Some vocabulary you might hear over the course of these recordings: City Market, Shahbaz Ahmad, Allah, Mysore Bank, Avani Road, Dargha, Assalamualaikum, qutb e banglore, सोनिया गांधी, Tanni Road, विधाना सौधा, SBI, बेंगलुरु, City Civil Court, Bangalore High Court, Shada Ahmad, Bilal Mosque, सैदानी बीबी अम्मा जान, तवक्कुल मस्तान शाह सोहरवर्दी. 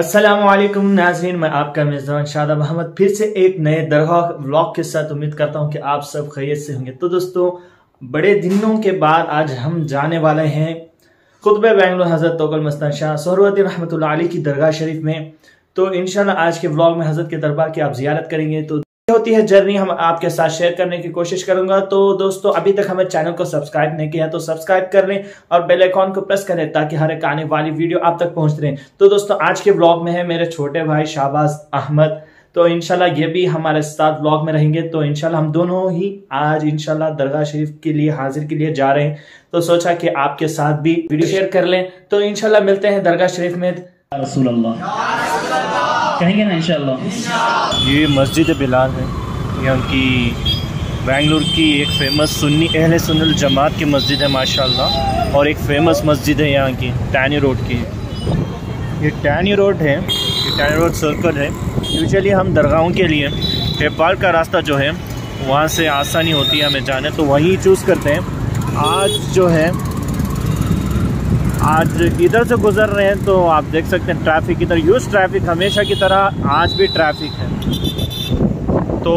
अस्सलामुअलैकुम नाज़रीन, मैं आपका मेज़बान शादा अहमद फिर से एक नए दरगाह व्लॉग के साथ। उम्मीद करता हूं कि आप सब खैरियत से होंगे। तो दोस्तों, बड़े दिनों के बाद आज हम जाने वाले हैं खुतब बेंगलोर हज़रत तवक्कुल मस्तान शाह सोहरवर्दी रहमतुल्लाह अलैह की दरगाह शरीफ में। तो इंशाल्लाह आज के व्लॉग में हज़रत के दरबार की आप ज़ियारत करेंगे। तो होती है जर्नी हम आपके साथ शेयर करने की कोशिश करूंगा। तो दोस्तों, अभी तक हमें चैनल को सब्सक्राइब नहीं किया तो सब्सक्राइब कर लें और बेल आइकॉन को प्रेस करें ताकि हर एक आने वाली वीडियो आप तक पहुंच रहे। तो दोस्तों, आज के व्लॉग में है मेरे छोटे भाई शाहबाज अहमद। तो इंशाल्लाह ये भी हमारे साथ व्लॉग में रहेंगे। तो इंशाल्लाह हम दोनों ही आज इंशाल्लाह दरगाह शरीफ के लिए हाजिर के लिए जा रहे हैं। तो सोचा कि आपके साथ भी वीडियो शेयर कर लें। तो इंशाल्लाह मिलते हैं दरगाह शरीफ में। कहेंगे ना इंशाल्लाह। ये मस्जिद बिलाल है, ये उनकी बेंगलुरु की एक फ़ेमस सुन्नी अहले सुन्नल जमात की मस्जिद है माशाल्लाह। और एक फ़ेमस मस्जिद है यहाँ की टैनी रोड की। ये टैनी रोड है, ये टैनी रोड सर्कल है। यूजुअली हम दरगाहों के लिए नेपाल का रास्ता जो है वहाँ से आसानी होती है हमें जाने, तो वहीं चूज़ करते हैं। आज जो है आज इधर से गुज़र रहे हैं तो आप देख सकते हैं ट्रैफिक इधर यूज़ ट्रैफिक हमेशा की तरह आज भी ट्रैफिक है, तो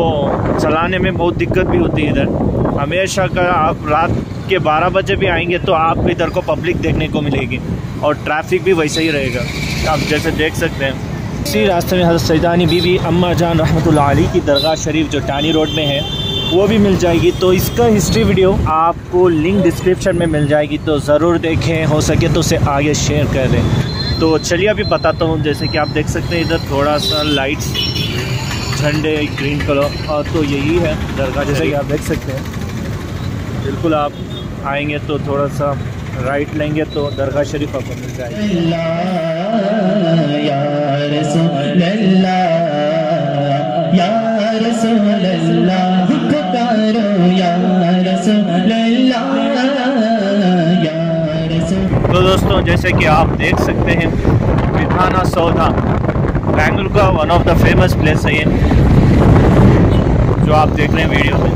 चलाने में बहुत दिक्कत भी होती है इधर हमेशा का। आप रात के 12 बजे भी आएंगे तो आप इधर को पब्लिक देखने को मिलेगी और ट्रैफिक भी वैसा ही रहेगा। आप जैसे देख सकते हैं इसी रास्ते में हज़रत सैदानी बीबी अम्मा जान रहमतुल्लाह अलैह की दरगाह शरीफ जो टैनी रोड में है वो भी मिल जाएगी। तो इसका हिस्ट्री वीडियो आपको लिंक डिस्क्रिप्शन में मिल जाएगी, तो ज़रूर देखें, हो सके तो उसे आगे शेयर करें। तो चलिए अभी बताता हूँ। जैसे कि आप देख सकते हैं इधर थोड़ा सा लाइट्स झंडे ग्रीन कलर, और तो यही है दरगाह। जैसे कि आप देख सकते हैं बिल्कुल आप आएंगे तो थोड़ा सा राइट लेंगे तो दरगाह शरीफ आपको मिल जाएगी। तो दोस्तों, जैसे कि आप देख सकते हैं विधाना सौधा बेंगलुरु का one of the famous place है ये जो आप देख रहे हैं वीडियो में।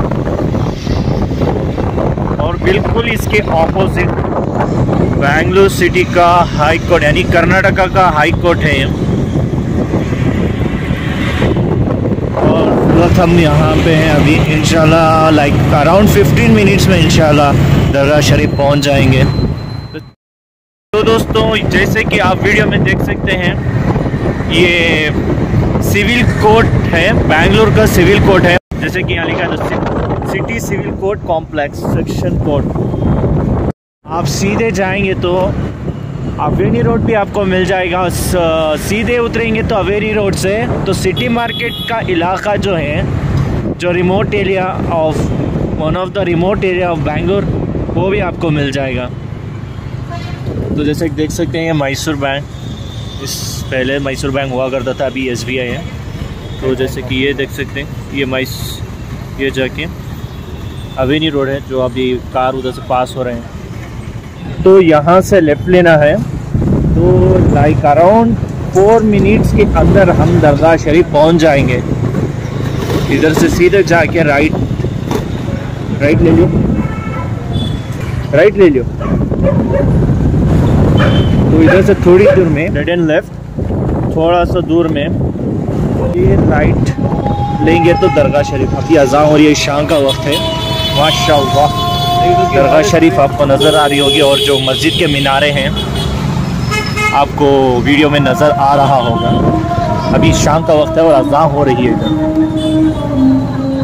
और बिल्कुल इसके ऑपोजिट बेंगलुरु सिटी का हाई कोर्ट यानी कर्नाटका का हाई कोर्ट है ये। हम यहाँ पे हैं अभी इंशाल्लाह लाइक अराउंड 15 मिनट्स में इंशाल्लाह दरगाह शरीफ पहुँच जाएंगे। तो दोस्तों, जैसे कि आप वीडियो में देख सकते हैं ये सिविल कोर्ट है, बेंगलुरु का सिविल कोर्ट है। जैसे कि यहाँ लिखा है city civil court complex section court. आप सीधे जाएंगे तो अवेनी रोड भी आपको मिल जाएगा। सीधे उतरेंगे तो अवेनी रोड से तो सिटी मार्केट का इलाका जो है, जो remote area of one of the remote area of Bangalore, वो भी आपको मिल जाएगा। तो जैसे देख सकते हैं ये मैसूर बैंक, इस पहले मैसूर बैंक हुआ करता था, अभी SBI है। तो जैसे कि ये देख सकते हैं ये जाके अवेनी रोड है जो अभी कार उधर से पास हो रहे हैं। तो यहाँ से लेफ्ट लेना है। तो लाइक अराउंड 4 मिनट्स के अंदर हम दरगाह शरीफ पहुँच जाएंगे। इधर से सीधे जाके राइट ले लो, राइट ले लो। तो इधर से थोड़ी दूर में राइट एंड लेफ्ट, थोड़ा सा दूर में ये राइट लेंगे तो दरगाह शरीफ। अभी अज़ान हो रही है, शाम का वक्त है। माशाल्लाह दरगाह शरीफ आपको नज़र आ रही होगी और जो मस्जिद के मीनारे हैं आपको वीडियो में नज़र आ रहा होगा। अभी शाम का वक्त है और अज़ान हो रही है।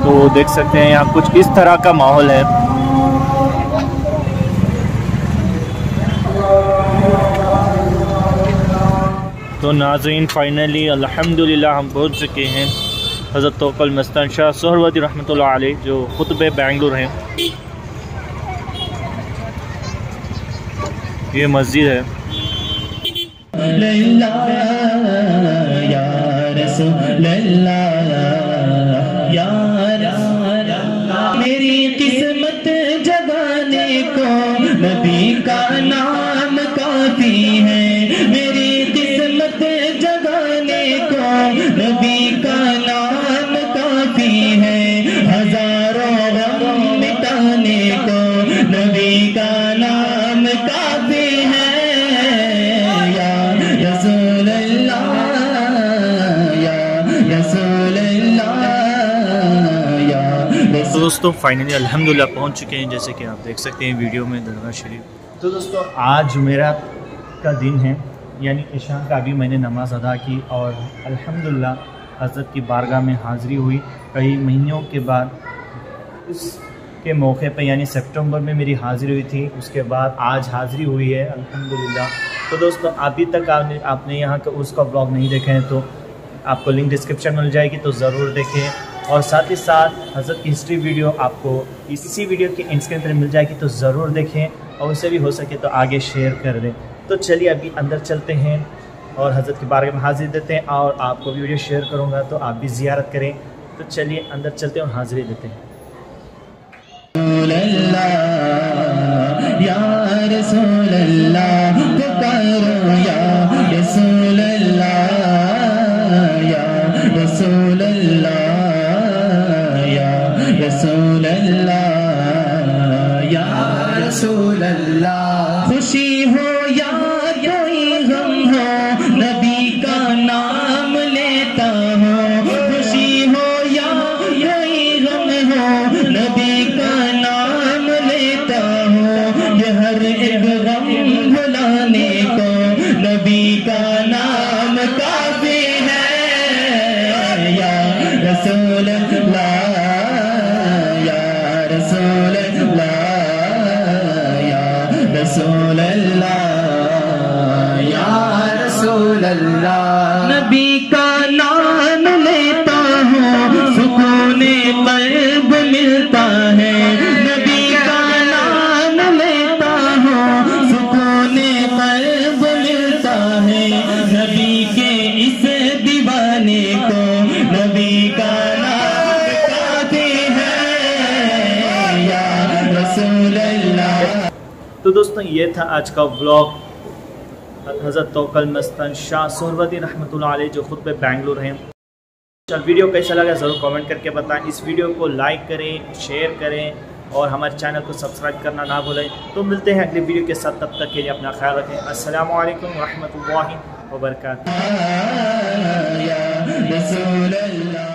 तो देख सकते हैं यहाँ कुछ इस तरह का माहौल है। तो नाज़रीन, फाइनली अल्हम्दुलिल्लाह हम पहुँच चुके हैं हज़रत तवक्कुल मस्तान शाह सोहरवर्दी रहमतुल्लाह अलैह जो खुतब बेंगलुरु हैं। ये मस्जिद है। मेरी किस्मत जगाने को नबी का नाम काफी है, मेरी किस्मत जगाने को नबी का नाम काफी है, हजारों गम मिटाने को नबी का नाम काफी है, या रसूल अल्लाह। दोस्तों फाइनली अल्हम्दुलिल्लाह पहुंच चुके हैं, जैसे कि आप देख सकते हैं वीडियो में दरगाह शरीफ। तो दोस्तों आज जुमेरात का दिन है, यानी इशा का भी मैंने नमाज़ अदा की और अल्हम्दुलिल्लाह हज़रत की बारगाह में हाज़िरी हुई। कई महीनों के बाद इसके मौके पर यानी सितंबर में मेरी हाज़िरी हुई थी, उसके बाद आज हाज़िरी हुई है अल्हम्दुलिल्लाह। तो दोस्तों अभी तक आपने यहाँ का उसका ब्लॉग नहीं देखा है तो आपको लिंक डिस्क्रिप्शन मिल जाएगी, तो ज़रूर देखें। और साथ ही साथ हज़रत की हिस्ट्री वीडियो आपको इसी वीडियो के इंस्क्रीन पर मिल जाएगी, तो ज़रूर देखें और उसे भी हो सके तो आगे शेयर कर दें। तो चलिए अभी अंदर चलते हैं और हज़रत के बारे में हाज़िरी देते हैं और आपको वीडियो शेयर करूँगा तो आप भी ज़ियारत करें। तो चलिए अंदर चलते हैं और हाज़िरी देते हैं। खुशी हो या कोई गम हो, नबी का नाम लेता हूँ। खुशी हो या कोई गम हो, नबी का नाम लेता हूँ। ये हर एक गम भुलाने को नबी का नाम काफी है। या रसूल अल्लाह, नबी का नाम लेता हूँ सुकून कल्ब मिलता है। नबी का नाम लेता हूँ सुकून कल्ब मिलता है। नबी के इस दीवाने को नबी का नाम काफी है। या रसूल अल्लाह। तो दोस्तों ये था आज का व्लॉग। हज़रत तवक्कुल मस्तान शाह सोहरवदी रहमतुल्लाह अलैह जो खुद बैंगलोर हैं। वीडियो कैसा लगा ज़रूर कमेंट करके बताएं। इस वीडियो को लाइक करें, शेयर करें और हमारे चैनल को सब्सक्राइब करना ना भूलें। तो मिलते हैं अगली वीडियो के साथ, तब तक के लिए अपना ख्याल रखें। अस्सलामु अलैकुम वरहमतुल्लाहि व बरकातहू।